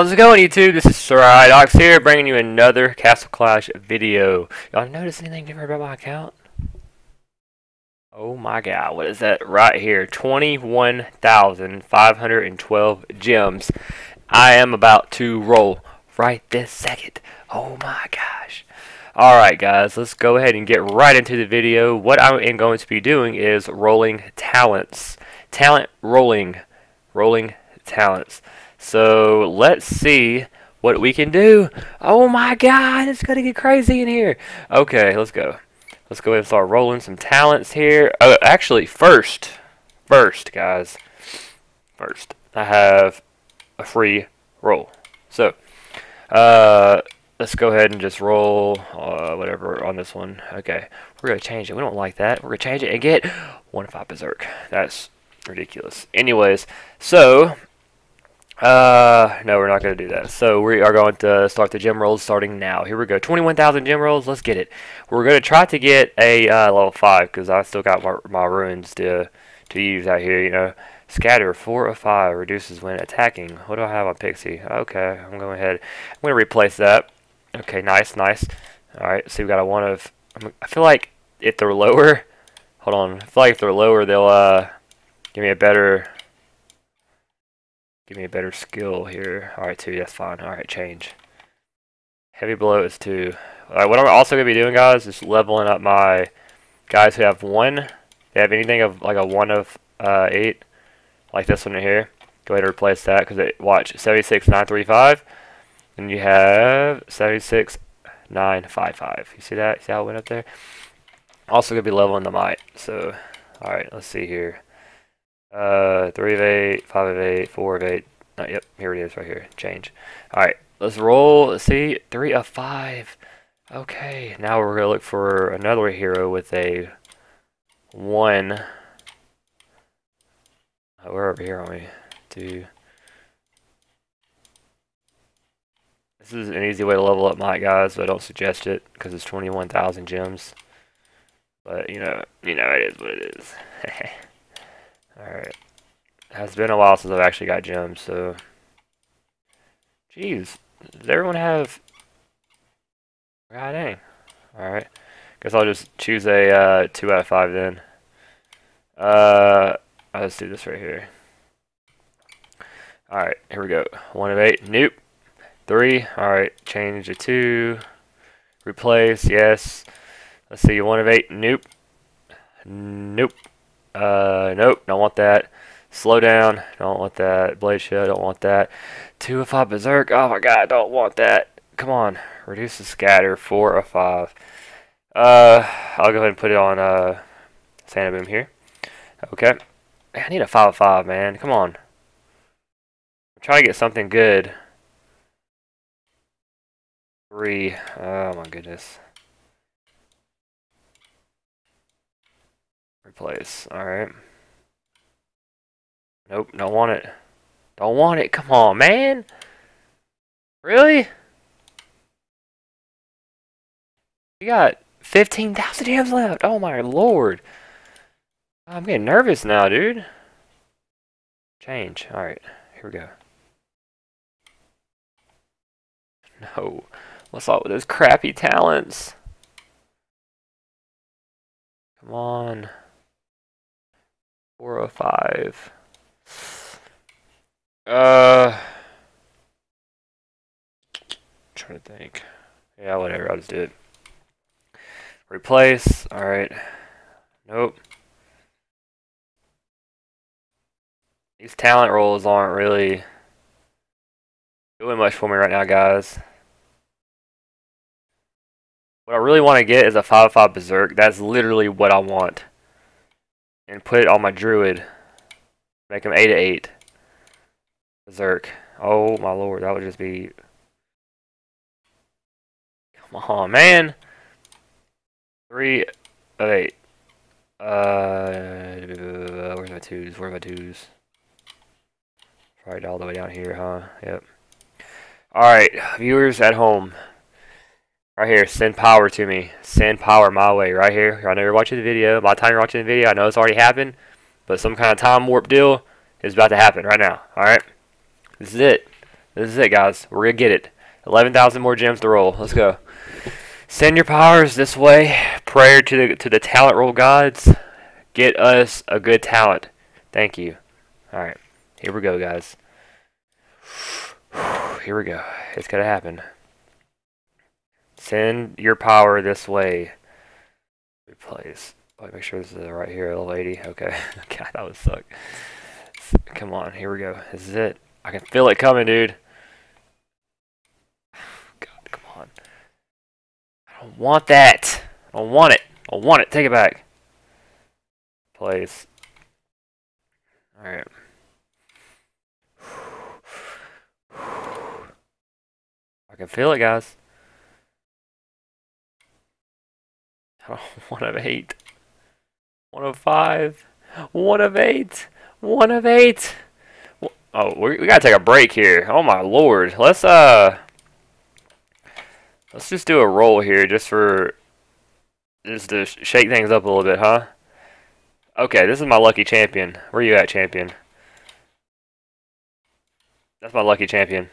How's it going, YouTube? This is Stridox here, bringing you another Castle Clash video. Y'all notice anything different about my account? Oh my god, what is that right here? 21,512 gems. I am about to roll right this second. Oh my gosh. Alright guys, let's go ahead and get right into the video. What I am going to be doing is rolling talents. Rolling talents. So let's see what we can do. Oh my god, it's gonna get crazy in here. Okay, let's go. Let's go ahead and start rolling some talents here. Oh, actually, first, guys, I have a free roll. So, let's go ahead and just roll whatever on this one. Okay, we're gonna change it. We don't like that. We're gonna change it and get 1-5 berserk. That's ridiculous. Anyways, so. No, we're not going to do that. So we are going to start the gem rolls starting now. Here we go. 21,000 gem rolls. Let's get it. We're going to try to get a level 5 because I still got my runes to use out here, you know. Scatter, 4 or 5. Reduces when attacking. What do I have on pixie? Okay, I'm going ahead. I'm going to replace that. Okay, nice, nice. Alright, so we've got a 1 of... I feel like if they're lower... Hold on. I feel like if they're lower, they'll give me a better... Give me a better skill here. Alright, 2, that's fine. Alright, change. Heavy blow is 2. Alright, what I'm also going to be doing, guys, is leveling up my guys who have 1. They have anything of like a 1 of 8, like this one right here. Go ahead and replace that because it, watch, 76,935. And you have 76,955. You see that? You see how it went up there? Also going to be leveling the might. So, alright, let's see here. 3 of 8, 5 of 8, 4 of 8. Oh, yep, here it is right here. Change. Alright, let's roll. Let's see. 3 of 5. Okay, now we're going to look for another hero with a 1. Oh, we're over here, aren't we? 2. This is an easy way to level up might, guys, but I don't suggest it because it's 21,000 gems. But, you know, it is what it is. Alright, it's been a while since I've actually got gems, so... Jeez, does everyone have... God dang. Alright, guess I'll just choose a 2 out of 5 then. I'll just do this right here. Alright, here we go. 1 of 8, nope. 3, alright, change to 2. Replace, yes. Let's see, 1 of 8, nope. Nope. Nope, don't want that. Slow down, don't want that. Blade shell, don't want that. 2 of 5 berserk, oh my god, don't want that. Come on, reduce the scatter, 4 of 5. I'll go ahead and put it on Santa Boom here. Okay, I need a 5 of 5, man, come on. I'm trying to get something good. 3, oh my goodness. Replace. Alright. Nope, don't want it. Don't want it. Come on, man. Really? You got 15,000 gems left. Oh my lord. I'm getting nervous now, dude. Change. Alright, here we go. No. What's up with those crappy talents? Come on. 4 of 5. Trying to think. Yeah, whatever. I'll just do it. Replace. All right. Nope. These talent rolls aren't really doing much for me right now, guys. What I really want to get is a 5/5 berserk. That's literally what I want. And put it on my druid. Make him 8 of 8. Berserk. Oh my lord, that would just be... Come on, man! 3 of 8. Where's my 2s? Where are my 2s? Right all the way down here, huh? Yep. Alright, viewers at home. Right here, send power to me. Send power my way, right here. I know you're watching the video. By the time you're watching the video, I know it's already happened. But some kind of time warp deal is about to happen right now, alright? This is it. This is it, guys. We're going to get it. 11,000 more gems to roll. Let's go. Send your powers this way. Prayer to the talent roll gods. Get us a good talent. Thank you. All right. Here we go, guys. Here we go. It's going to happen. Send your power this way. Replace. Make sure this is right here, little lady. Okay. God, that would suck. Come on. Here we go. This is it. I can feel it coming, dude. God, come on. I don't want that. I don't want it. I want it. Take it back. Place. Alright. I can feel it, guys. I don't want to hate. 1 of 5, 1 of 8, 1 of 8. Oh, we gotta take a break here. Oh my lord, let's just do a roll here, just to shake things up a little bit, huh? Okay, this is my lucky champion. Where you at, champion? That's my lucky champion.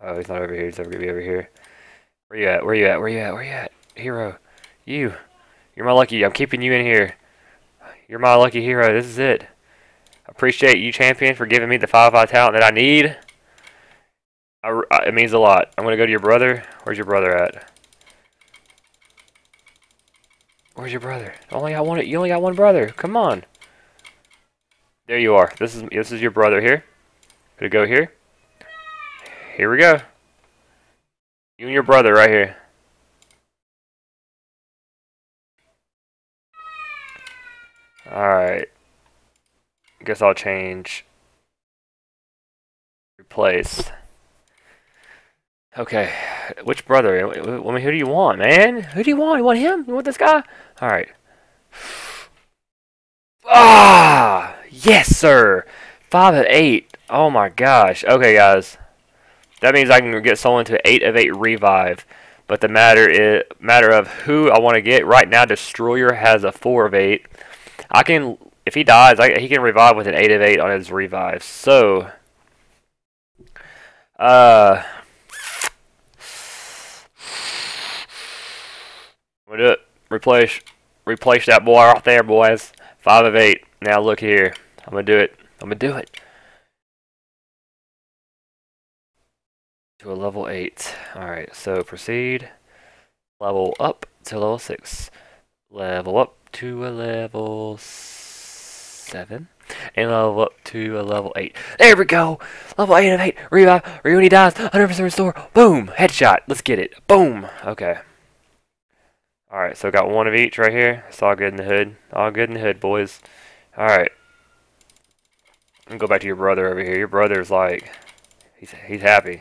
Oh, he's not over here. He's gonna be over here. Where you at? Where you at? Where you at? Where you at? Hero, you. You're my lucky. I'm keeping you in here. You're my lucky hero. This is it. Appreciate you, champion, for giving me the 5/5 talent that I need. It means a lot. I'm gonna go to your brother. Where's your brother at? Where's your brother? Only got one. You only got one brother. Come on. There you are. This is your brother here. Gonna go here. Here we go. You and your brother right here. Alright, I guess I'll change, replace. Okay, which brother? I mean, who do you want, man? Who do you want? You want him? You want this guy? Alright. Ah! Yes, sir! 5 of 8. Oh my gosh. Okay, guys. That means I can get someone to 8 of 8 revive. But the matter of who I want to get. Right now, Destroyer has a 4 of 8. I can, if he dies, he can revive with an 8 of 8 on his revive. So, we'll do it. Replace that boy right there, boys. 5 of 8. Now look here. I'm going to do it. I'm going to do it. To a level 8. Alright, so proceed. Level up to level 6. Level up to a level 7 and level up to a level 8. There we go. Level 8 of 8. Revive. When he dies, 100% restore. Boom. Headshot. Let's get it. Boom. Okay. All right. So got 1 of each right here. It's all good in the hood. All good in the hood, boys. All right. Let me go back to your brother over here. Your brother's like, he's happy.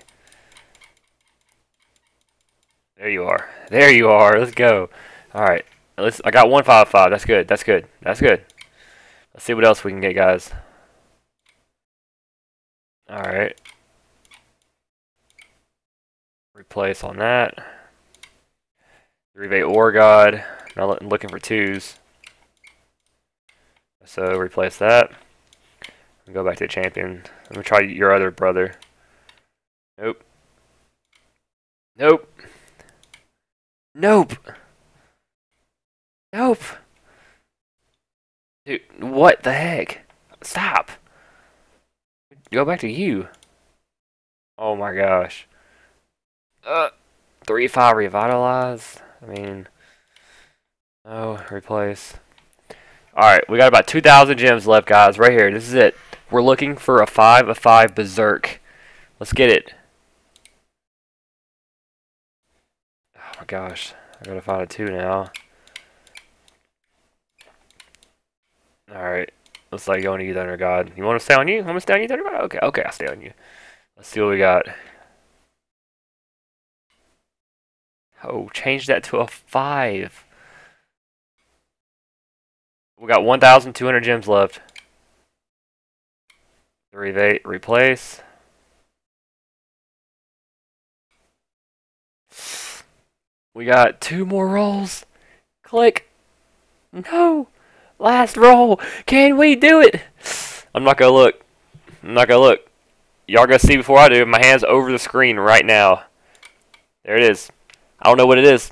There you are. There you are. Let's go. All right. I got 1 5/5. That's good. That's good. That's good. Let's see what else we can get, guys. All right. Replace on that. 3 of 8 War God. Now I'm looking for 2s. So replace that. I'll go back to the champion. Let me try your other brother. Nope. Nope. Nope. Nope. Dude, what the heck? Stop. Go back to you. Oh my gosh. 3/5 revitalize. I mean, oh, replace. Alright, we got about 2,000 gems left, guys. Right here. This is it. We're looking for a 5/5 berserk. Let's get it. Oh my gosh. I gotta find a 2 now. Alright, looks like going to Youth Under God. You want to stay on you? Want to stay on Youth Under God? Okay, okay, I'll stay on you. Let's see what we got. Oh, change that to a 5. We got 1,200 gems left. 3 of 8, replace. We got 2 more rolls. Click. No. Last roll. Can we do it? I'm not gonna look. I'm not gonna look. y'all gonna see before I do, my hand's over the screen right now. There it is. I don't know what it is.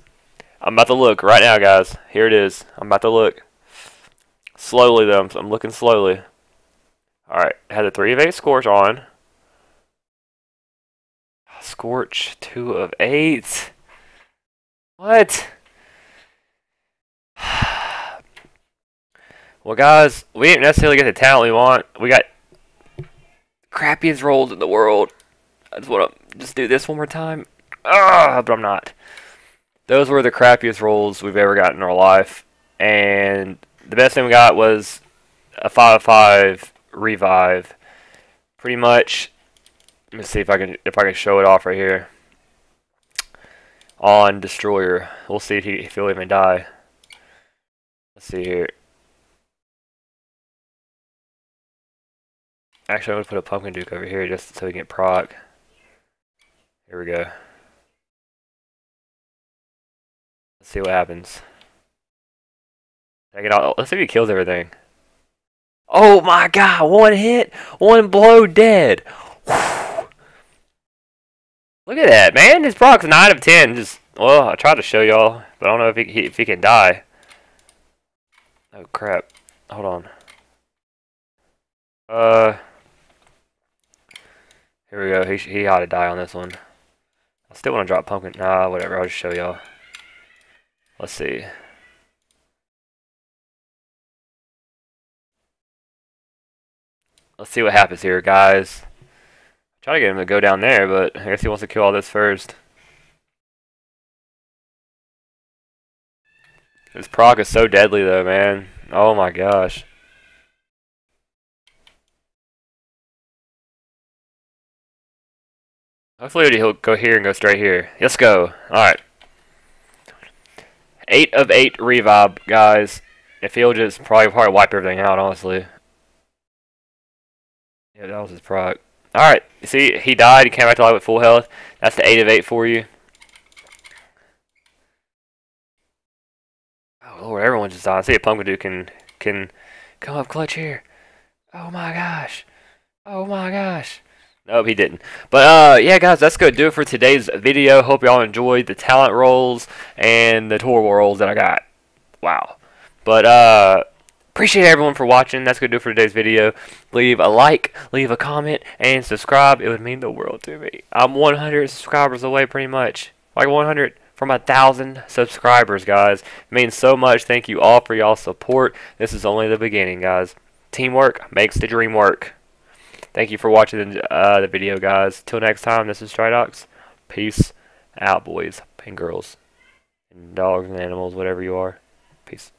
I'm about to look right now, guys. Here it is. I'm about to look. Slowly, though. I'm looking slowly. Alright. Had a 3 of 8 Scorch on. Scorch 2 of 8. What? Well, guys, we didn't necessarily get the talent we want. We got the crappiest rolls in the world. I just want to just do this one more time. Ah, but I'm not. Those were the crappiest rolls we've ever gotten in our life. And the best thing we got was a 5/5 revive. Pretty much. Let me see if I can show it off right here. On Destroyer. We'll see if he'll even die. Let's see here. Actually, I'm going to put a pumpkin duke over here just so we can get proc. Here we go. Let's see what happens. Take it out. Let's see if he kills everything. Oh my god! One hit! One blow dead! Whew. Look at that, man! His proc's 9 of 10. Just, well, I tried to show y'all, but I don't know if he can die. Oh crap. Hold on. Here we go. He ought to die on this one. I still want to drop pumpkin. Nah, whatever. I'll just show y'all. Let's see. Let's see what happens here, guys. Try to get him to go down there, but I guess he wants to kill all this first. This proc is so deadly, though, man. Oh my gosh. Hopefully he'll go here and go straight here. Let's go. Alright. 8 of 8 revive, guys. If he'll just probably wipe everything out, honestly. Yeah, that was his proc. Alright. See, he died. He came back to life with full health. That's the 8 of 8 for you. Oh, Lord. Everyone just died. See, a pumpkin dude can come up clutch here. Oh, my gosh. Oh, my gosh. Nope, he didn't. But yeah, guys, that's going to do it for today's video. Hope y'all enjoyed the talent rolls and the tutorial rolls that I got. Wow. But appreciate everyone for watching. That's going to do it for today's video. Leave a like, leave a comment, and subscribe. It would mean the world to me. I'm 100 subscribers away, pretty much. Like 100 from 1,000 subscribers, guys. It means so much. Thank you all for y'all's support. This is only the beginning, guys. Teamwork makes the dream work. Thank you for watching the video, guys. Till next time, this is Stridox. Peace out, boys and girls. And dogs and animals, whatever you are. Peace.